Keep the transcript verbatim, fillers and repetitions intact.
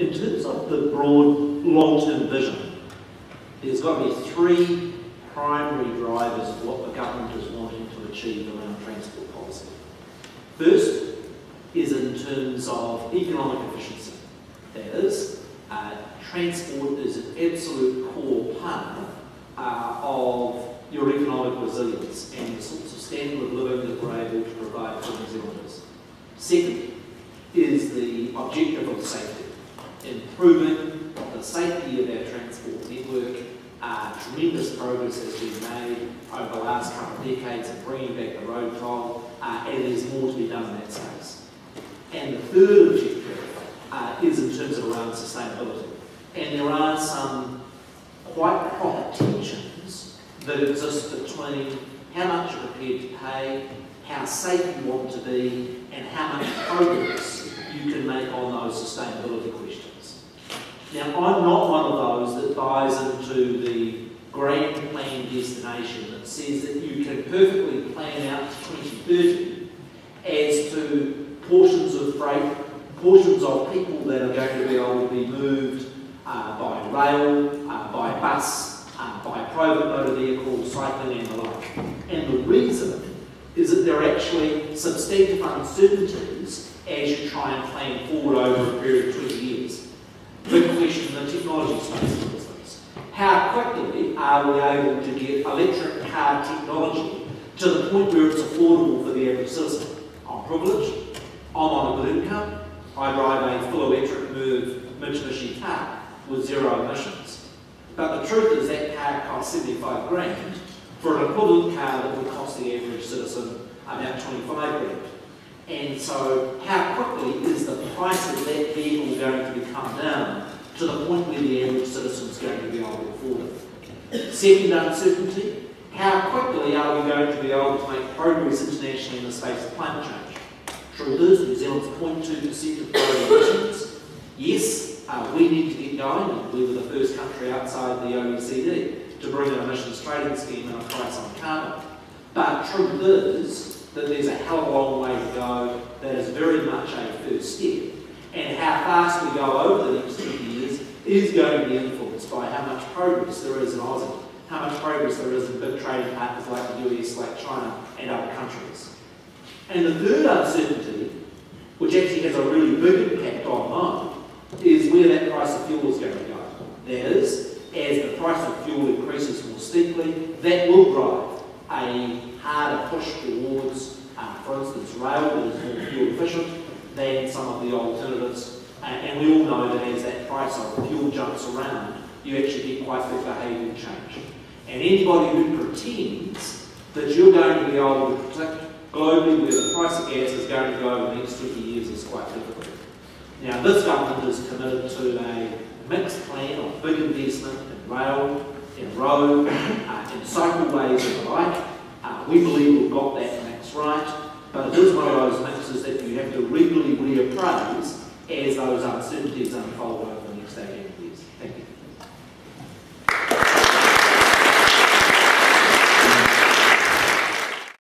in terms of the broad long-term vision, there's got to be three primary drivers of what the government is wanting to achieve around transport policy. First is in terms of economic efficiency. That is, uh, transport is an absolute core part uh, of your economic resilience and the sorts of standard of living that we're able to provide for New Zealanders. Second is the objective of safety, improving the safety of our transport network. Uh, tremendous progress has been made over the last couple of decades in bringing back the road toll, uh, and there's more to be done in that space. And the third objective uh, is in terms of around sustainability, and there are some quite proper tensions that exist between how much you're prepared to pay, how safe you want to be, and how much progress you can make on those sustainability questions. Now, I'm not one of those that buys into the grand plan destination that says that you can perfectly plan out to twenty thirty as to portions of freight, portions of people that are going to be able to be moved uh, by rail, uh, by bus, uh, by private motor vehicle, cycling and the like. And the reason is that there are actually substantive uncertainties as you try and plan forward over a period of twenty years. Big question in the technology space, for instance. How quickly are we able to get electric car technology to the point where it's affordable for the average citizen? I'm privileged, I'm on a good income, I drive a full electric Merv Mitsubishi car with zero emissions. But the truth is that car costs seventy-five grand. For an equivalent car that would cost the average citizen about twenty-five grand. And so how quickly is the price of that vehicle going to become down to the point where the average citizen is going to be able to afford it? Second uncertainty, how quickly are we going to be able to make progress internationally in the space of climate change? Truth is, New Zealand's zero point two percent of global emissions. Yes, uh, we need to get going, and we were the first country outside the O E C D to bring an emissions trading scheme and a price on carbon. But truth is that there's a hell of a long way to go. That is very much a first step. And how fast we go over the next twenty years is going to be influenced by how much progress there is in Aussie, how much progress there is in big trading partners like the U S, like China, and other countries. And the third uncertainty, which actually has a really big impact on mine, is where that price of fuel is going to go. That is, as the price of fuel increases more steeply, that will drive a harder push towards, uh, for instance, rail that is more fuel efficient than some of the alternatives. Uh, and we all know that as that price of fuel jumps around, you actually get quite big behavioural change. And anybody who pretends that you're going to be able to predict globally where the price of gas is going to go over the next fifty years is quite difficult. Now, this government is committed to a mixed plan of big investment in rail, in road, uh, in cycleways and the like. Uh, we believe we've got that mix right, but it is one of those mixes that you have to regularly reappraise as those uncertainties unfold over the next decade.